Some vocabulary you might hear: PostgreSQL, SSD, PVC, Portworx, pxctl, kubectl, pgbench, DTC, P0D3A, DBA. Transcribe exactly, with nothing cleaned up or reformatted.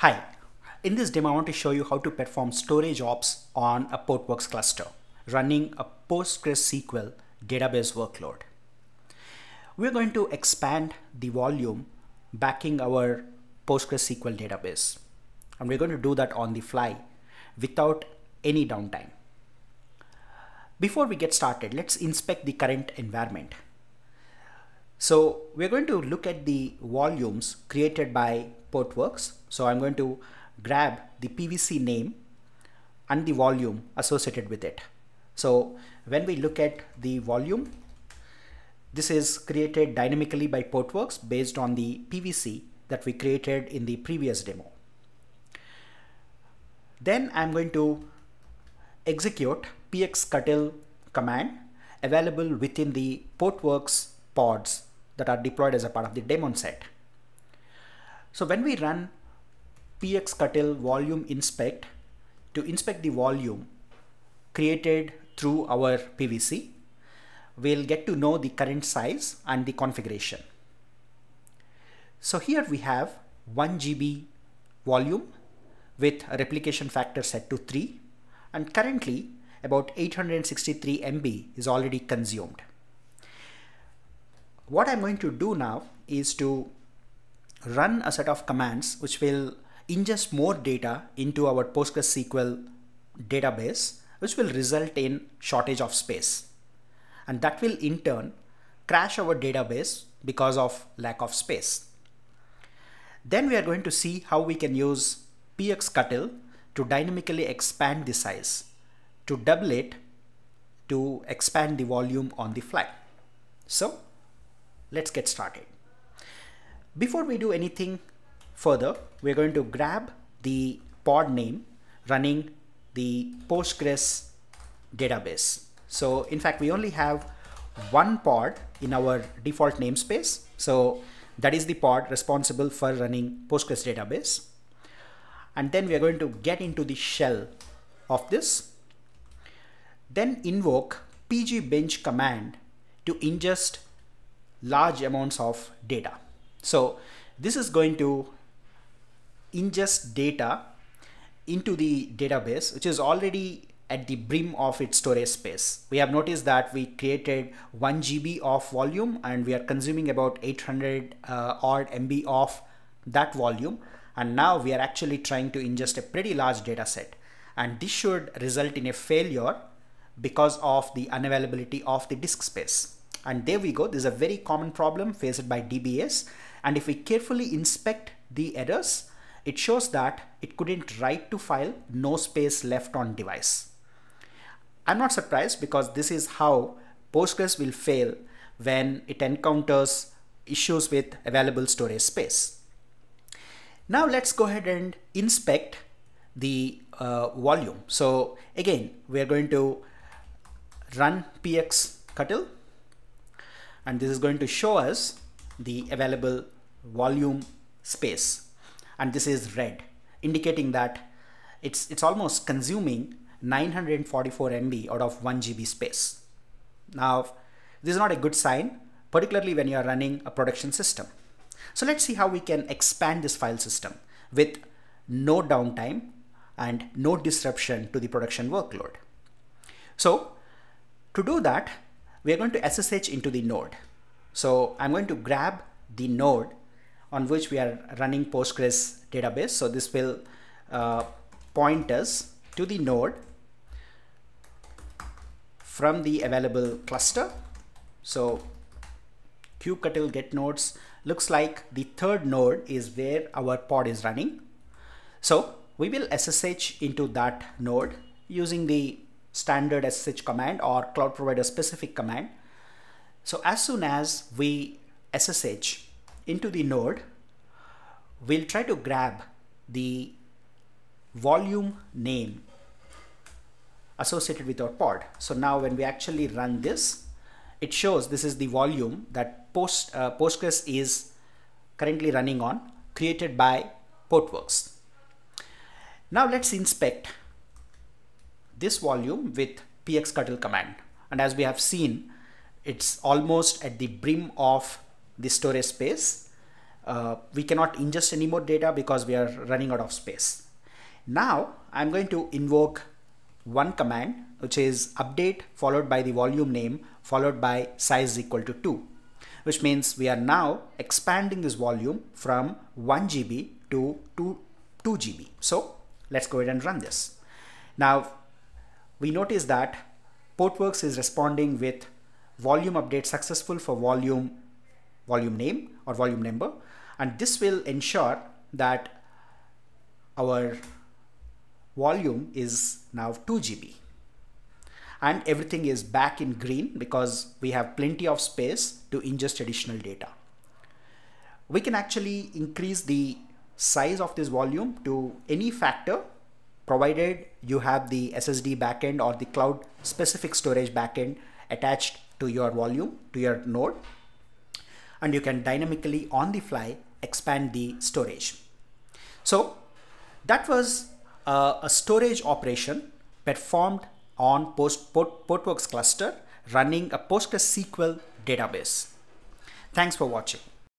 Hi, in this demo I want to show you how to perform storage ops on a Portworx cluster running a PostgreSQL database workload. We're going to expand the volume backing our PostgreSQL database, and we're going to do that on the fly without any downtime. Before we get started, let's inspect the current environment. So we're going to look at the volumes created by Portworx. So I'm going to grab the P V C name and the volume associated with it. So when we look at the volume, this is created dynamically by Portworx based on the P V C that we created in the previous demo. Then I'm going to execute pxctl command available within the Portworx pods that are deployed as a part of the daemon set. So when we run pxctl volume inspect to inspect the volume created through our P V C, we'll get to know the current size and the configuration. So here we have one G B volume with a replication factor set to three, and currently about eight hundred sixty-three M B is already consumed. What I'm going to do now is to run a set of commands which will ingest more data into our PostgreSQL database, which will result in shortage of space. And that will in turn crash our database because of lack of space. Then we are going to see how we can use pxctl to dynamically expand the size, to double it, to expand the volume on the fly. So let's get started. Before we do anything further, we're going to grab the pod name running the Postgres database. So in fact, we only have one pod in our default namespace. So that is the pod responsible for running Postgres database. And then we are going to get into the shell of this, then invoke pgbench command to ingest large amounts of data. So this is going to ingest data into the database, which is already at the brim of its storage space. We have noticed that we created one G B of volume and we are consuming about eight hundred odd M B of that volume. And now we are actually trying to ingest a pretty large data set. And this should result in a failure because of the unavailability of the disk space. And there we go. This is a very common problem faced by D B As. And if we carefully inspect the errors, it shows that it couldn't write to file, no space left on device. I'm not surprised because this is how Postgres will fail when it encounters issues with available storage space. Now let's go ahead and inspect the uh, volume. So again, we are going to run pxctl, and this is going to show us the available volume space. And this is red, indicating that it's, it's almost consuming nine hundred forty-four M B out of one G B space. Now, this is not a good sign, particularly when you are running a production system. So let's see how we can expand this file system with no downtime and no disruption to the production workload. So to do that, we are going to S S H into the node. So I'm going to grab the node on which we are running Postgres database. So this will uh, point us to the node from the available cluster. So kubectl get nodes looks like the third node is where our pod is running. So we will S S H into that node using the standard S S H command or cloud provider specific command. So as soon as we S S H into the node, we'll try to grab the volume name associated with our pod. So now when we actually run this, it shows this is the volume that post, uh, Postgres is currently running on, created by Portworx. Now let's inspect this volume with pxctl command. And as we have seen, it's almost at the brim of the storage space, uh, we cannot ingest any more data because we are running out of space. Now I'm going to invoke one command, which is update followed by the volume name followed by size equal to two, which means we are now expanding this volume from one gigabyte to two, two gigabytes. So let's go ahead and run this. Now we notice that Portworx is responding with volume update successful for volume volume name or volume number, and this will ensure that our volume is now two gigabytes and everything is back in green because we have plenty of space to ingest additional data. We can actually increase the size of this volume to any factor provided you have the S S D backend or the cloud specific storage backend attached to your volume, to your node, and you can dynamically on the fly expand the storage. So that was Uh, a storage operation performed on post port, Portworx cluster running a PostgreSQL database. Thanks for watching.